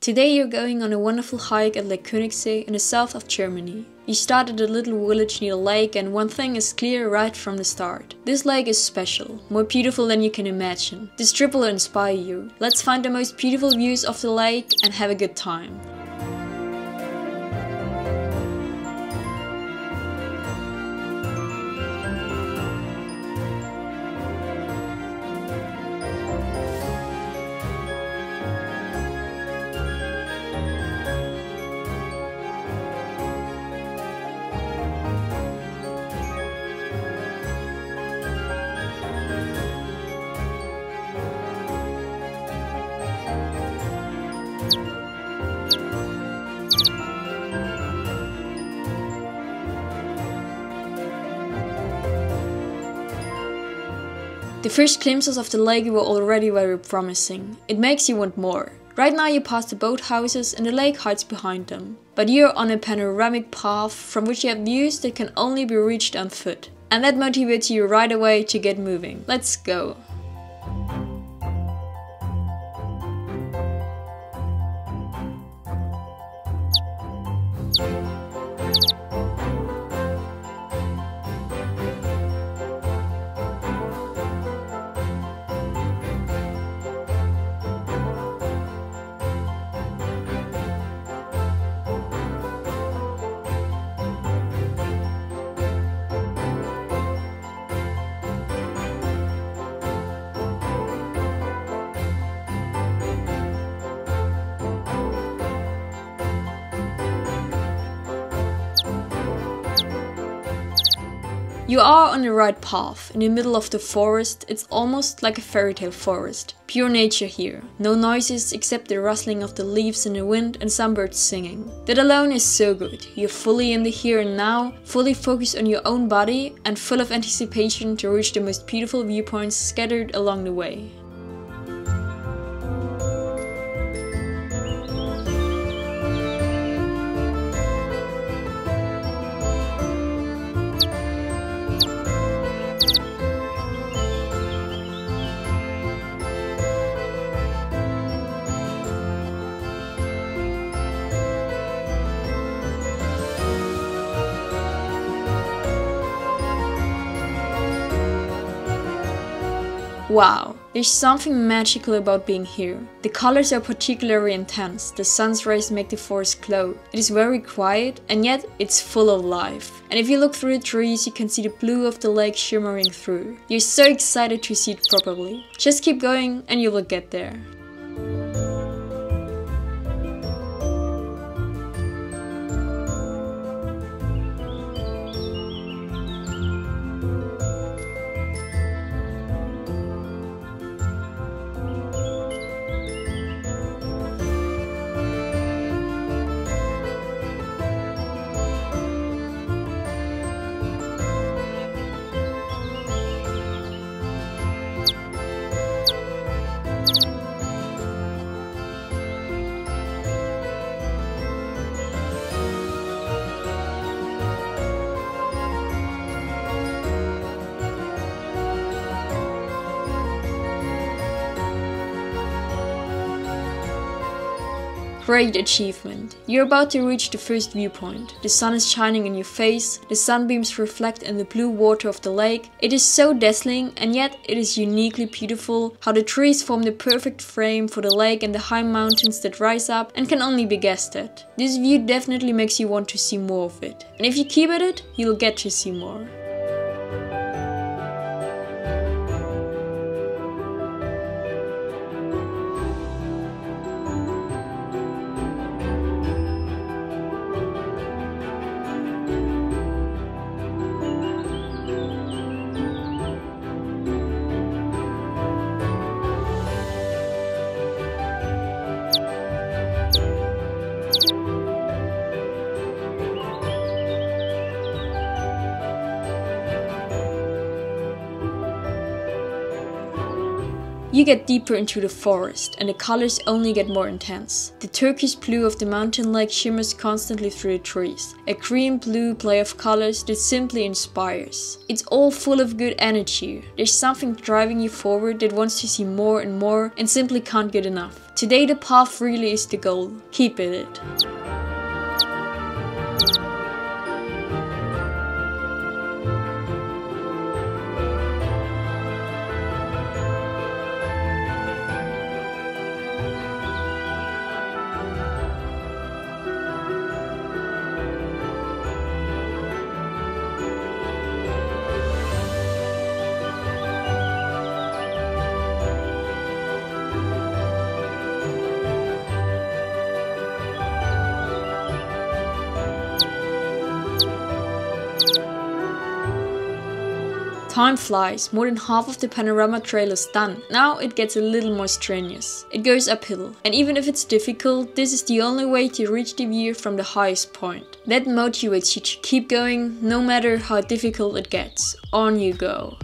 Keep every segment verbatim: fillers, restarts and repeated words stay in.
Today you're going on a wonderful hike at Lake Königsee in the south of Germany. You start at a little village near the lake, and one thing is clear right from the start. This lake is special, more beautiful than you can imagine. This trip will inspire you. Let's find the most beautiful views of the lake and have a good time. The first glimpses of the lake were already very promising. It makes you want more. Right now you pass the boathouses and the lake hides behind them. But you're on a panoramic path from which you have views that can only be reached on foot. And that motivates you right away to get moving. Let's go! You are on the right path, in the middle of the forest. It's almost like a fairy tale forest. Pure nature here. No noises except the rustling of the leaves in the wind and some birds singing. That alone is so good. You're fully in the here and now, fully focused on your own body and full of anticipation to reach the most beautiful viewpoints scattered along the way. Wow, there's something magical about being here. The colors are particularly intense, the sun's rays make the forest glow. It is very quiet and yet it's full of life. And if you look through the trees you can see the blue of the lake shimmering through. You're so excited to see it properly. Just keep going and you will get there. Great achievement! You're about to reach the first viewpoint. The sun is shining in your face, the sunbeams reflect in the blue water of the lake. It is so dazzling and yet it is uniquely beautiful how the trees form the perfect frame for the lake and the high mountains that rise up and can only be guessed at. This view definitely makes you want to see more of it. And if you keep at it, you'll get to see more. You get deeper into the forest, and the colors only get more intense. The turquoise blue of the mountain lake shimmers constantly through the trees. A cream blue play of colors that simply inspires. It's all full of good energy. There's something driving you forward that wants to see more and more and simply can't get enough. Today the path really is the goal. Keep it it. Time flies, more than half of the panorama trail is done. Now it gets a little more strenuous. It goes uphill, and even if it's difficult, this is the only way to reach the view from the highest point. That motivates you to keep going, no matter how difficult it gets. On you go.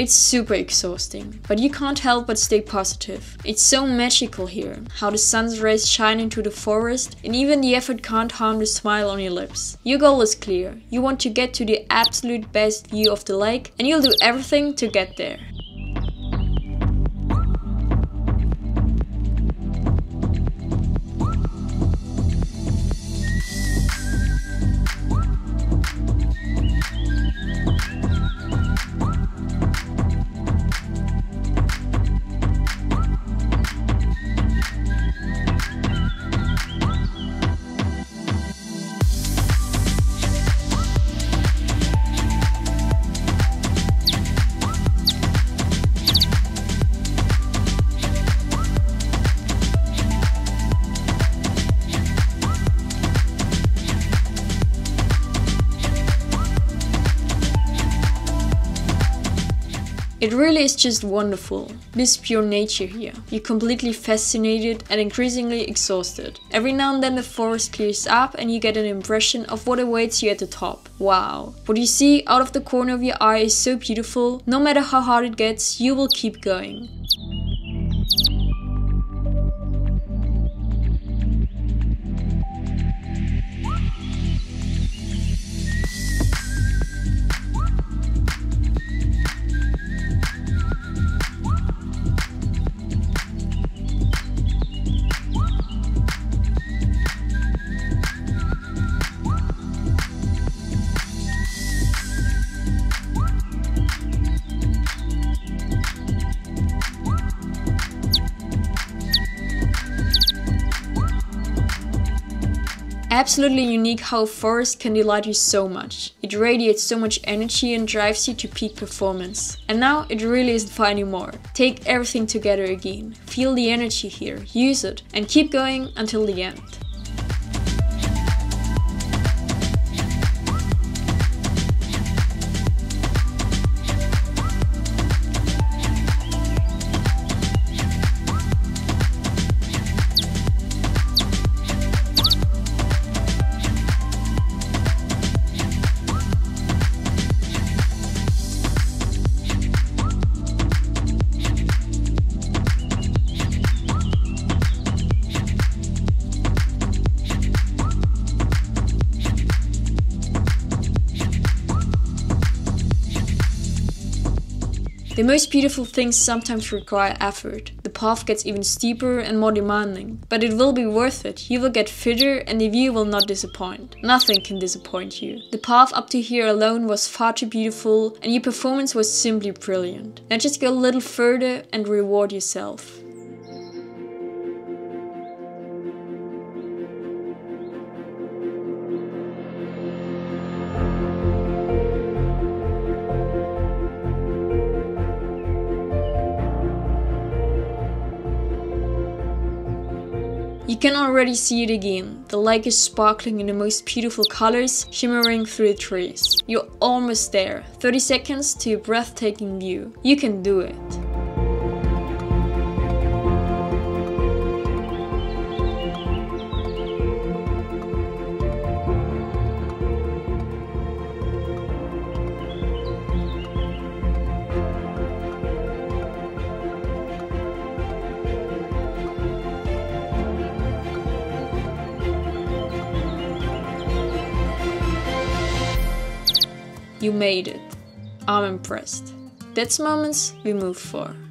It's super exhausting, but you can't help but stay positive. It's so magical here, how the sun's rays shine into the forest, and even the effort can't harm the smile on your lips. Your goal is clear. You want to get to the absolute best view of the lake, and you'll do everything to get there. It really is just wonderful, this pure nature here. You're completely fascinated and increasingly exhausted. Every now and then the forest clears up and you get an impression of what awaits you at the top. Wow. What you see out of the corner of your eye is so beautiful. No matter how hard it gets, you will keep going. Absolutely unique how a forest can delight you so much. It radiates so much energy and drives you to peak performance. And now it really isn't far anymore. Take everything together again. Feel the energy here, use it, and keep going until the end. The most beautiful things sometimes require effort. The path gets even steeper and more demanding, but it will be worth it. You will get fitter and the view will not disappoint. Nothing can disappoint you. The path up to here alone was far too beautiful and your performance was simply brilliant. Now just go a little further and reward yourself. You can already see it again. The lake is sparkling in the most beautiful colors, shimmering through the trees. You're almost there. thirty seconds to a breathtaking view. You can do it. You made it. I'm impressed. That's moments we move for.